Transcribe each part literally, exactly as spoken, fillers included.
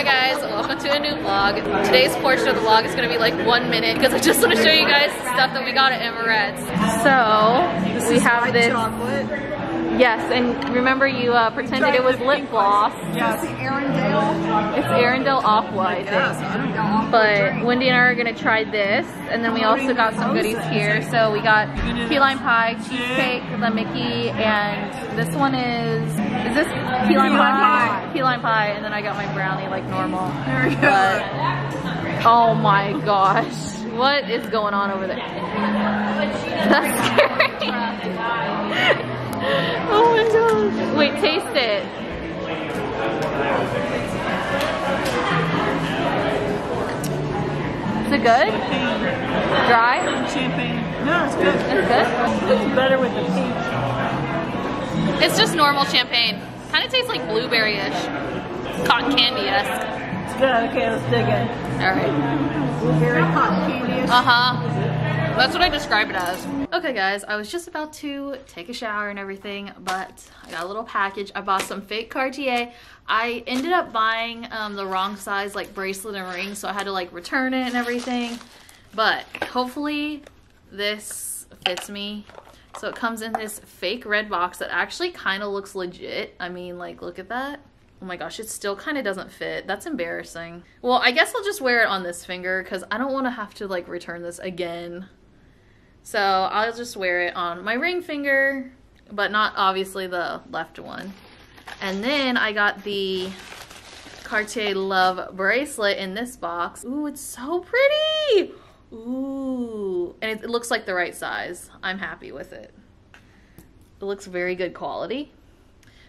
Hi guys, welcome to a new vlog. Today's portion of the vlog is gonna be like one minute because I just want to show you guys stuff that we got at Emirates. So this we have this. Chocolate. Yes, and remember you uh, pretended it was lip gloss. Yes, it's Arendelle. It's Arendelle Off-White. Yes, but Wendy and I are gonna try this, and then we also got some goodies here. So we got key lime pie, cheesecake, the Mickey, and this one is is this key lime pie? Key lime pie, and then I got my brownie like normal. There we go. But, oh my gosh, what is going on over there? That's scary. Oh my gosh. Wait, taste it. Is it good? Dry? Champagne. No, it's good. It's good? It's better with the peach. It's just normal champagne. Kind of tastes like blueberry-ish. Cotton candy-esque. It's good. Okay, let's dig in. Alright. Blueberry cotton candy-ish. Uh-huh. That's what I describe it as. Okay guys, I was just about to take a shower and everything, but I got a little package. I bought some fake Cartier. I ended up buying um, the wrong size like bracelet and ring, so I had to like return it and everything. But hopefully this fits me. So it comes in this fake red box that actually kind of looks legit. I mean, like, look at that. Oh my gosh, it still kind of doesn't fit. That's embarrassing. Well, I guess I'll just wear it on this finger because I don't want to have to like return this again. So I'll just wear it on my ring finger, but not obviously the left one. And then I got the Cartier Love bracelet in this box. Ooh, it's so pretty. Ooh, and it looks like the right size. I'm happy with it. It looks very good quality.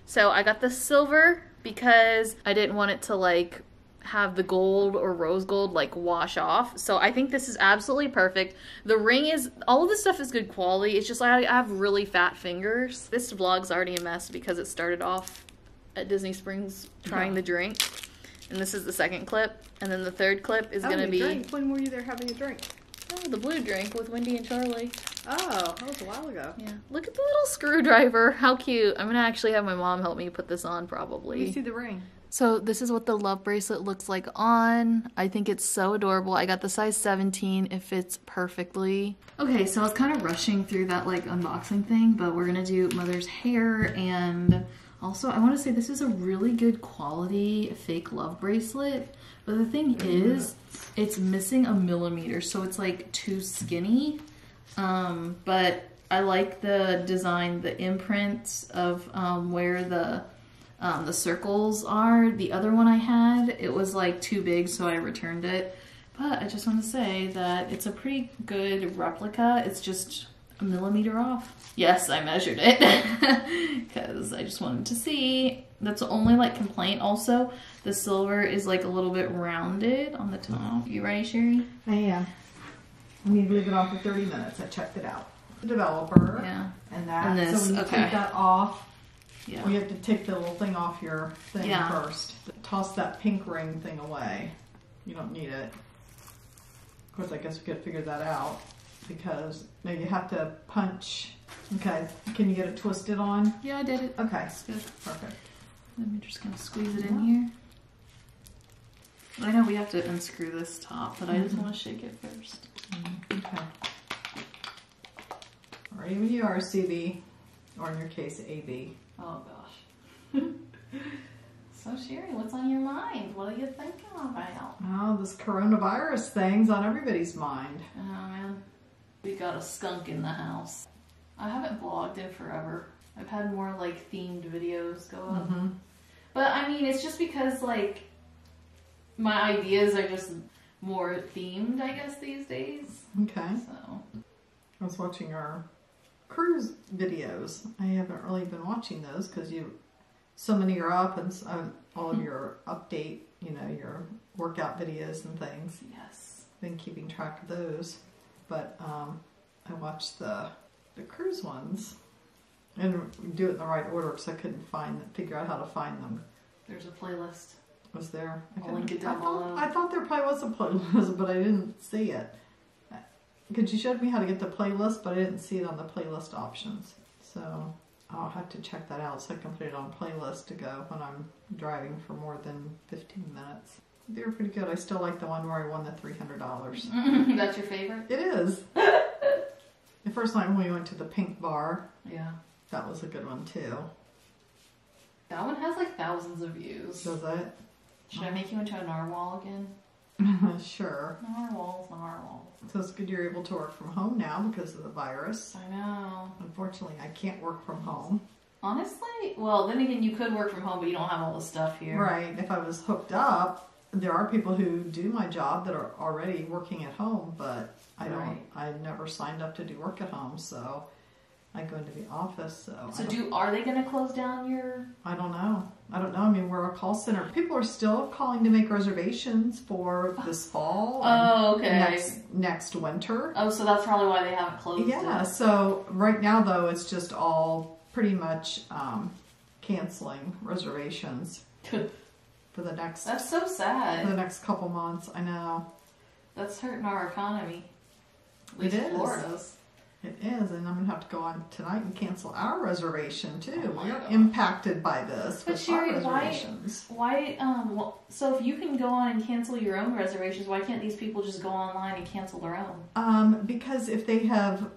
So I got the silver because I didn't want it to like have the gold or rose gold like wash off. So I think this is absolutely perfect. The ring is, all of this stuff is good quality. It's just like I have really fat fingers. This vlog's already a mess because it started off at Disney Springs trying the drink. And this is the second clip. And then the third clip is oh, gonna be. Drink. When were you there having a drink? Oh, the blue drink with Wendy and Charlie. Oh, that was a while ago. Yeah. Look at the little screwdriver. How cute. I'm gonna actually have my mom help me put this on probably. You see the ring. So this is what the love bracelet looks like on. I think it's so adorable. I got the size seventeen. It fits perfectly. Okay, so I was kind of rushing through that like unboxing thing, but we're gonna do mother's hair. And also I want to say this is a really good quality fake love bracelet, but the thing is it's missing a millimeter, so it's like too skinny. Um, but I like the design, the imprints of um, where the Um, the circles are. The other one I had, it was like too big, so I returned it. But I just want to say that it's a pretty good replica. It's just a millimeter off. Yes, I measured it because I just wanted to see. That's the only like complaint. Also, the silver is like a little bit rounded on the top. You ready, Sherry? I am. We leave it on for thirty minutes. I checked it out. The developer. Yeah. And that. And this. So when you okay. take that off. Yeah. Well, you have to take the little thing off your thing yeah. first. Toss that pink ring thing away. You don't need it. Of course, I guess we could figure that out because now you have to punch. Okay, can you get it twisted on? Yeah, I did it. Okay, it's good. Perfect. Then we're just gonna squeeze it yeah. in here. I know we have to unscrew this top, but mm-hmm. I just want to shake it first. Mm-hmm. Okay. Or even you are C B, or in your case, A B. Oh gosh. So Sherry, what's on your mind? What are you thinking about? Oh, this coronavirus thing's on everybody's mind. Oh man, we got a skunk in the house. I haven't vlogged in forever. I've had more like themed videos go up. Mm-hmm. But I mean, it's just because like my ideas are just more themed, I guess, these days. Okay. So I was watching our cruise videos. I haven't really been watching those because you, so many are up and so, all of your update, you know, your workout videos and things. Yes. Been keeping track of those, but um, I watched the the cruise ones and do it in the right order because I couldn't find them, figure out how to find them. There's a playlist. Was there? I I'll link it down below. I thought there probably was a playlist, but I didn't see it. Because you showed me how to get the playlist, but I didn't see it on the playlist options. So I'll have to check that out so I can put it on playlist to go when I'm driving for more than fifteen minutes. They were pretty good. I still like the one where I won the three hundred dollars. That's your favorite? It is. The first time we went to the pink bar. Yeah. That was a good one too. That one has like thousands of views. Does it? Should oh. I make you into a narwhal again? Sure. Narwhals, narwhals. So it's good you're able to work from home now because of the virus. I know. Unfortunately, I can't work from home. Honestly? Well, then again, you could work from home, but you don't have all the stuff here. Right. If I was hooked up, there are people who do my job that are already working at home, but I don't. Right. I never signed up to do work at home, so I go into the office. So, so do are they going to close down your? I don't know. I don't know. I mean, we're a call center. People are still calling to make reservations for this fall. Oh, okay. Next next winter. Oh, so that's probably why they haven't closed. Yeah. It. So right now, though, it's just all pretty much um, canceling reservations for the next. That's so sad. For the next couple months, I know. That's hurting our economy. At least it is. Florida's. It is, and I'm going to have to go on tonight and cancel our reservation, too. Oh, we're impacted by this. But Sherry, why, why, um, well, so if you can go on and cancel your own reservations, why can't these people just go online and cancel their own? Um, because if they have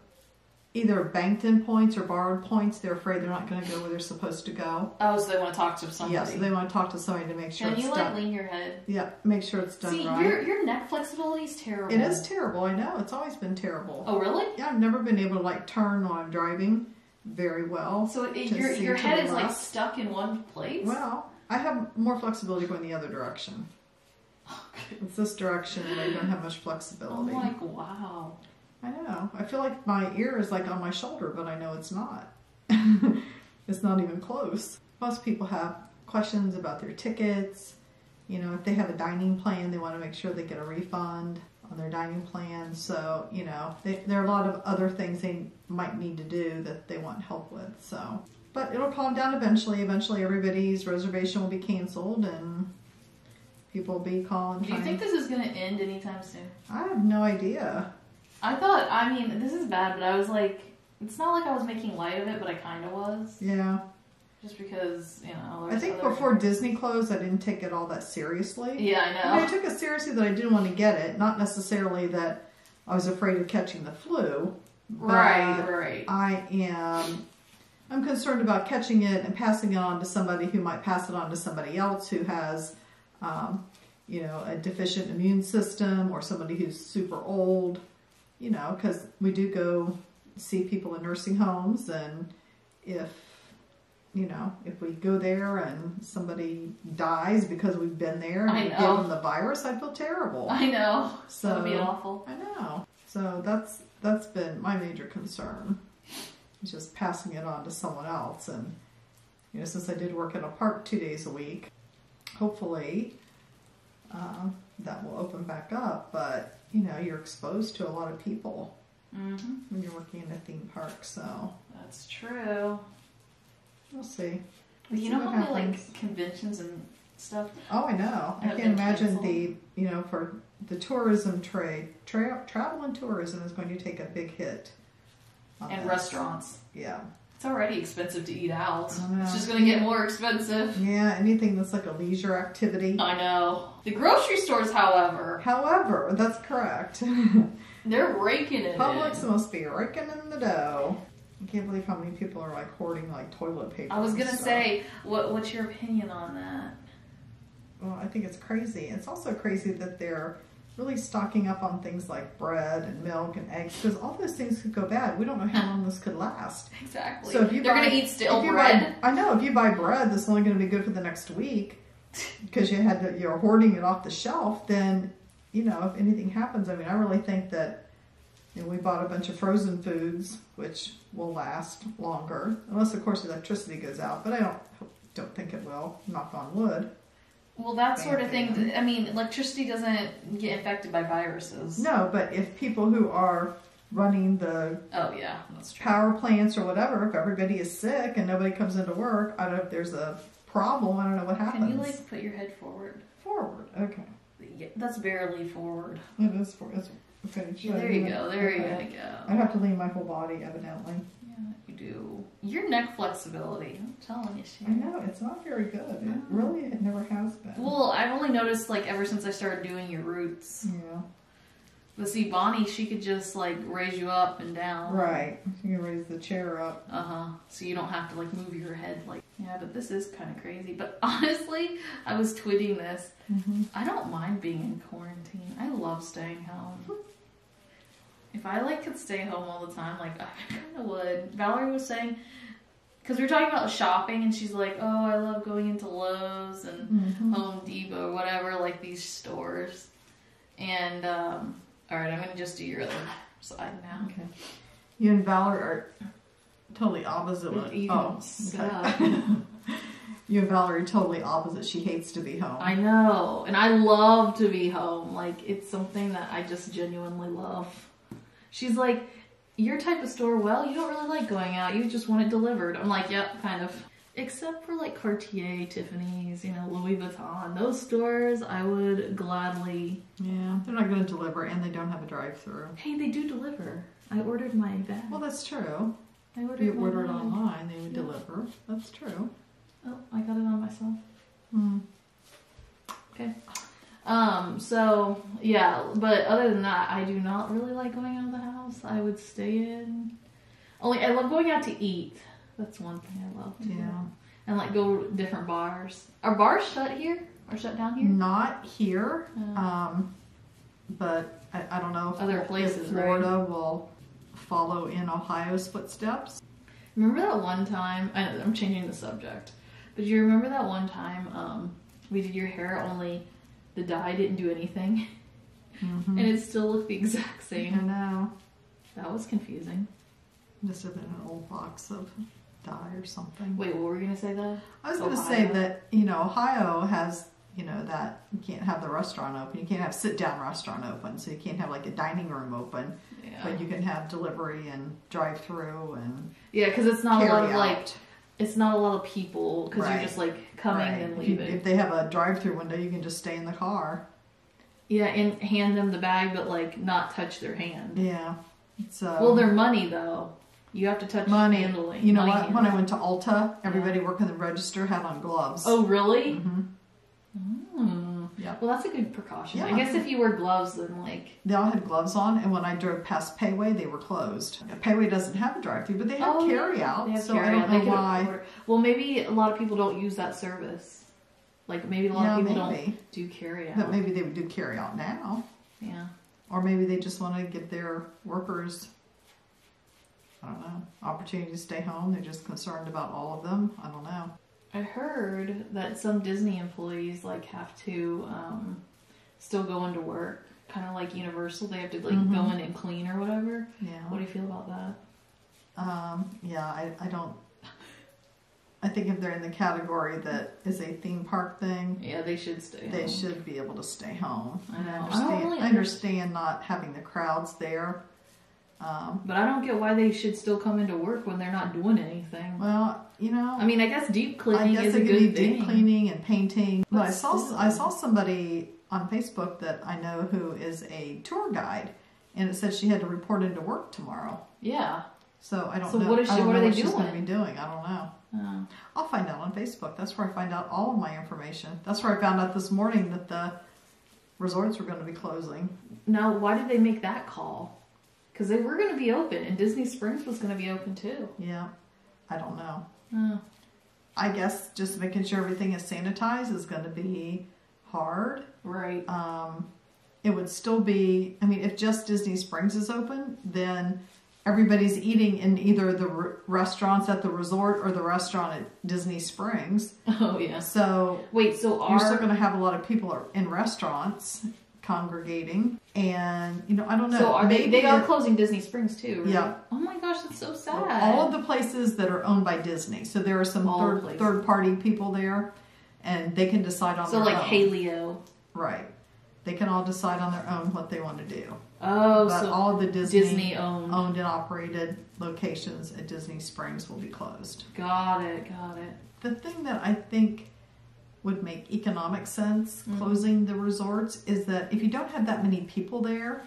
either banked in points or borrowed points, they're afraid they're not going to go where they're supposed to go. Oh, so they want to talk to somebody. Yeah, so they want to talk to somebody to make sure and it's done. And you, like, lean your head. Yeah, make sure it's done. See, right. your, your neck flexibility is terrible. It is terrible, I know. It's always been terrible. Oh, really? Yeah, I've never been able to, like, turn while I'm driving very well. So it, your, your head is, like, stuck in one place? Well, I have more flexibility going the other direction. Okay. It's this direction, and I don't have much flexibility. I'm like, wow. I know. I feel like my ear is like on my shoulder, but I know it's not. It's not even close. Most people have questions about their tickets. You know, if they have a dining plan, they want to make sure they get a refund on their dining plan. So, you know, they, there are a lot of other things they might need to do that they want help with. So, but it'll calm down eventually. Eventually everybody's reservation will be canceled and people will be calling. Do you think this is going to end anytime soon? I have no idea. I thought, I mean, this is bad, but I was like, it's not like I was making light of it, but I kind of was. Yeah. Just because, you know. I think before Disney closed, I didn't take it all that seriously. Yeah, I know. I mean, I took it seriously that I didn't want to get it. Not necessarily that I was afraid of catching the flu. Right, right. I am, I'm concerned about catching it and passing it on to somebody who might pass it on to somebody else who has, um, you know, a deficient immune system or somebody who's super old. You know, because we do go see people in nursing homes, and if, you know, if we go there and somebody dies because we've been there and we give them the virus, I feel terrible. I know. So, that would be awful. I know. So that's that's been my major concern, just passing it on to someone else. And, you know, since I did work in a park two days a week, hopefully uh, that will open back up, but... You know, you're exposed to a lot of people mm-hmm. when you're working in a theme park, so. That's true. We'll see. We'll you see know how many, like, conventions and stuff? Oh, I know. I can't imagine canceled. the, you know, for the tourism trade, tra travel and tourism is going to take a big hit. And that. restaurants. Yeah. It's already expensive to eat out. I know. It's just going to get more expensive. Yeah, anything that's like a leisure activity. I know. The grocery stores, however. However, that's correct. They're raking it Publix in. must be raking in the dough. I can't believe how many people are like hoarding like toilet paper. I was going to say, what, what's your opinion on that? Well, I think it's crazy. It's also crazy that they're really stocking up on things like bread and milk and eggs because all those things could go bad. We don't know how long this could last. Exactly. So if you They're going to eat stale bread. Buy, I know. If you buy bread that's only going to be good for the next week, because you had to, you're hoarding it off the shelf, then, you know, if anything happens, I mean, I really think that, you know, we bought a bunch of frozen foods, which will last longer, unless, of course, electricity goes out, but I don't, don't think it will, knock on wood. Well, that sort of thing, I mean, electricity doesn't get infected by viruses. No, but if people who are running the oh, yeah, that's true. power plants or whatever, if everybody is sick and nobody comes into work, I don't know if there's a... problem. I don't know what happens. Can you like put your head forward? Forward. Okay. Yeah, that's barely forward. It is forward. Okay. Yeah, there you go. There okay. you gotta go. I have to lean my whole body, evidently. Yeah, you do. Your neck flexibility, I'm telling you, Sharon. I know, it's not very good. No. It really, it never has been. Well, I've only noticed, like, ever since I started doing your roots. Yeah. But see, Bonnie, she could just, like, raise you up and down. Right. She can raise the chair up. Uh-huh. So you don't have to, like, move your head, like, yeah, but this is kind of crazy. But honestly, I was tweeting this. Mm-hmm. I don't mind being in quarantine. I love staying home. If I, like, could stay home all the time, like, I kind of would. Valerie was saying, because we were talking about shopping, and she's like, oh, I love going into Lowe's and mm-hmm. Home Depot or whatever, like, these stores. And, um, all right, I'm going to just do your other side now. Okay. You and Valerie are totally opposite. Even oh, okay. You and Valerie totally opposite. She hates to be home. I know, and I love to be home. Like, it's something that I just genuinely love. She's like, your type of store, well, you don't really like going out. You just want it delivered. I'm like, yep, kind of. Except for like Cartier, Tiffany's, you know, Louis Vuitton. Those stores I would gladly. Yeah, they're not going to deliver, and they don't have a drive-thru. Hey, they do deliver. I ordered my bag. Well, that's true. I ordered You ordered online. online, they would yeah. deliver. That's true. Oh, I got it on myself. Hmm. Okay. Um, so, yeah, but other than that, I do not really like going out of the house. I would stay in. Only, I love going out to eat. That's one thing I love to do. Yeah. And, like, go to different bars. Are bars shut here? Or shut down here? Not here. Uh, um, but I, I don't know if other places, Florida right? will follow in Ohio's footsteps. Remember that one time, I, I'm changing the subject, but you remember that one time um, we did your hair only... The dye didn't do anything, mm-hmm. and it still looked the exact same. I know. That was confusing. Must have been an old box of dye or something. Wait, what were you going to say though? I was going to say that, you know, Ohio has, you know, that you can't have the restaurant open. You can't have sit-down restaurant open, so you can't have like a dining room open. Yeah. But you can have delivery and drive-through and yeah, because it's not a lot of like... It's not a lot of people because right. you're just like coming right. and leaving. If, you, if they have a drive-through window, you can just stay in the car. Yeah, and hand them the bag, but like not touch their hand. Yeah. So well, their money though. You have to touch money. Handling. You know money what? Handling. When I went to Ulta, everybody yeah. working the register had on gloves. Oh, really? Mm-hmm. Mm. Yeah. Well, that's a good precaution. Yeah. I guess if you wear gloves, then like they all had gloves on, and when I drove past Payway, they were closed. Payway doesn't have a drive-through, but they have oh, carry-out. They have so carry-out. I don't know why. Well, maybe a lot of people don't use that service. Like maybe a lot yeah, of people maybe. don't do carry-out. But maybe they would do carry-out now. Yeah. Or maybe they just want to give their workers, I don't know, opportunity to stay home. They're just concerned about all of them. I don't know. I heard that some Disney employees like have to um, still go into work, kind of like Universal. They have to like mm-hmm. go in and clean or whatever. Yeah. What do you feel about that? Um, yeah, I, I don't. I think if they're in the category that is a theme park thing, yeah, they should stay. They home. should be able to stay home. I know. I understand, I don't really I understand not having the crowds there. Um, but I don't get why they should still come into work when they're not doing anything. Well, you know, I mean, I guess deep cleaning I guess is a good thing. Deep cleaning and painting. But I saw I saw somebody on Facebook that I know who is a tour guide, and it said she had to report into work tomorrow. Yeah. So I don't know. So what is she? What are they doing? She's going to be doing. I don't know. Oh. I'll find out on Facebook. That's where I find out all of my information. That's where I found out this morning that the resorts were going to be closing. Now, why did they make that call? Because they were going to be open, and Disney Springs was going to be open too. Yeah, I don't know. Oh. I guess just making sure everything is sanitized is going to be hard. Right. Um, it would still be, I mean, if just Disney Springs is open, then everybody's eating in either the r restaurants at the resort or the restaurant at Disney Springs. Oh, yeah. So, wait, so are... You're still going to have a lot of people in restaurants congregating, and you know, I don't know. So are they, they are closing Disney Springs too, right? Yeah. Oh my gosh, that's so sad. All of the places that are owned by Disney, so there are some third, third party people there, and they can decide on so their like own. Haleo, right? They can all decide on their own what they want to do. Oh, but so all of the Disney, Disney owned. owned and operated locations at Disney Springs will be closed. Got it, got it. The thing that I think would make economic sense closing mm. the resorts is that if you don't have that many people there,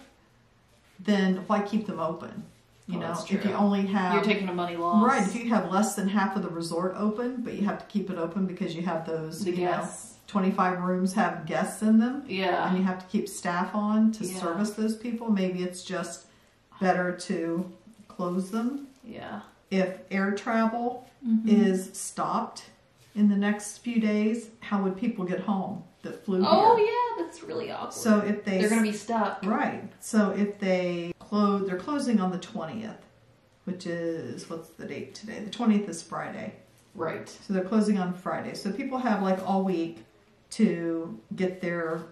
then why keep them open? you well, know, if you only have... You're taking a money loss. Right, if you have less than half of the resort open, but you have to keep it open because you have those, the you guests. know, twenty-five rooms have guests in them. Yeah. And you have to keep staff on to yeah. service those people. Maybe it's just better to close them. Yeah. If air travel mm-hmm. is stopped in the next few days, how would people get home that flew oh, here? Oh, yeah, that's really awkward. So if they... They're going to be stuck. Right. So if they... Close, they're closing on the twentieth, which is, what's the date today? The twentieth is Friday. Right. So they're closing on Friday. So people have like all week to get their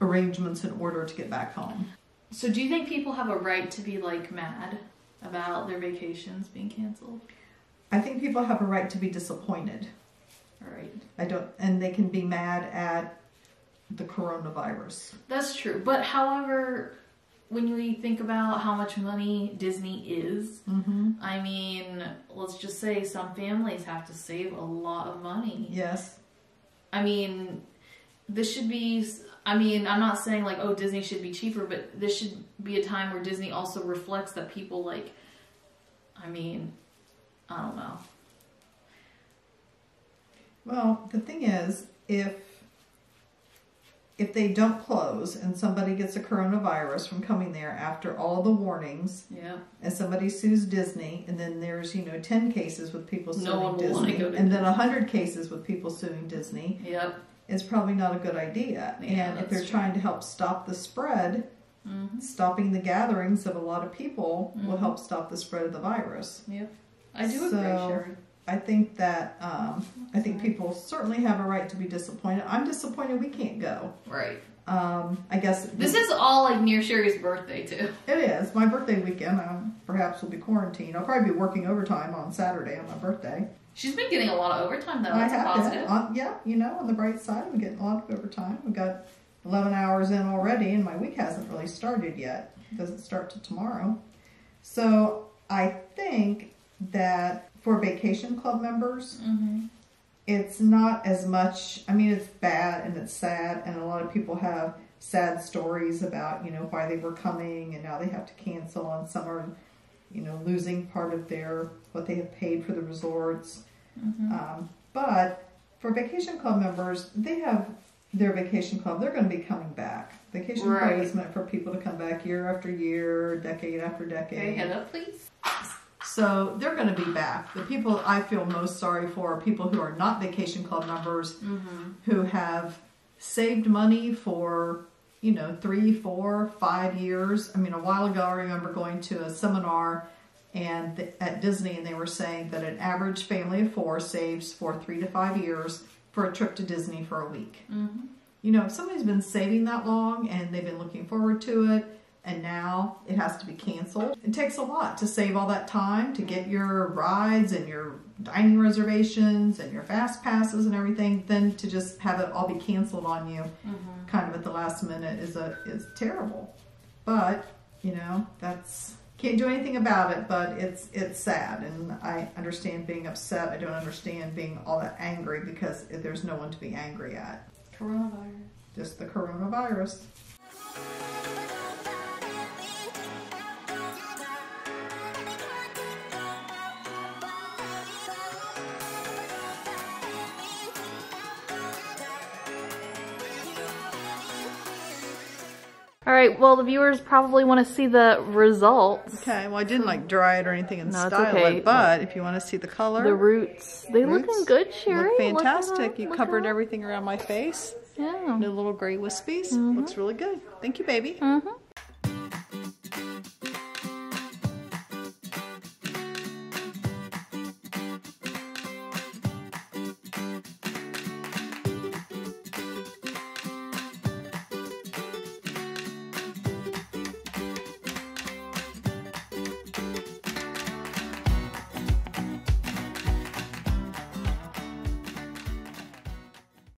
arrangements in order to get back home. So do you think people have a right to be like mad about their vacations being canceled? I think people have a right to be disappointed. All right. I don't, and they can be mad at the coronavirus. That's true. But however... When you think about how much money Disney is, mm-hmm. I mean, let's just say some families have to save a lot of money. Yes. I mean, this should be, I mean, I'm not saying like, oh, Disney should be cheaper, but this should be a time where Disney also reflects that people like, I mean, I don't know. Well, the thing is, if... If they don't close and somebody gets a coronavirus from coming there after all the warnings, yeah, and somebody sues Disney, and then there's, you know, ten cases with people suing no Disney, and Disney. then one hundred cases with people suing Disney, yep. it's probably not a good idea. Yeah, and if they're true. trying to help stop the spread, mm-hmm. stopping the gatherings of a lot of people mm-hmm. will help stop the spread of the virus. Yep. I do so, agree, Sherry. I think that, um, I think people certainly have a right to be disappointed. I'm disappointed we can't go. Right. Um, I guess. This we, is all like near Sherry's birthday too. It is. My birthday weekend, I perhaps will be quarantined. I'll probably be working overtime on Saturday on my birthday. She's been getting a lot of overtime though. That's I have positive. On, yeah, you know, on the bright side, I'm getting a lot of overtime. We've got eleven hours in already and my week hasn't really started yet. It doesn't start till tomorrow. So I think that... For vacation club members, mm-hmm. it's not as much, I mean, it's bad and it's sad, and a lot of people have sad stories about, you know, why they were coming and now they have to cancel, and some are, you know, losing part of their, what they have paid for the resorts. Mm-hmm. Um, but for vacation club members, they have their vacation club, they're going to be coming back. Vacation right. club is meant for people to come back year after year, decade after decade. Hey, hello, please. So they're going to be back. The people I feel most sorry for are people who are not vacation club members, mm-hmm. who have saved money for, you know, three, four, five years. I mean, a while ago, I remember going to a seminar and th at Disney, and they were saying that an average family of four saves for three to five years for a trip to Disney for a week. Mm-hmm. You know, if somebody's been saving that long and they've been looking forward to it, and now it has to be canceled. It takes a lot to save all that time to get your rides and your dining reservations and your fast passes and everything. Then to just have it all be canceled on you, mm-hmm. kind of at the last minute, is a is terrible. But you know, that's can't do anything about it. But it's it's sad, and I understand being upset. I don't understand being all that angry because there's no one to be angry at. Coronavirus. Just the coronavirus. All right, well, the viewers probably want to see the results. Okay, well, I didn't like dry it or anything and no, style okay. it, but if you want to see the color. The roots. They roots looking good, Sherry. Look fantastic. Look up, you look covered up. everything around my face. Yeah. The little gray wispies. Mm-hmm. Looks really good. Thank you, baby. Mm-hmm.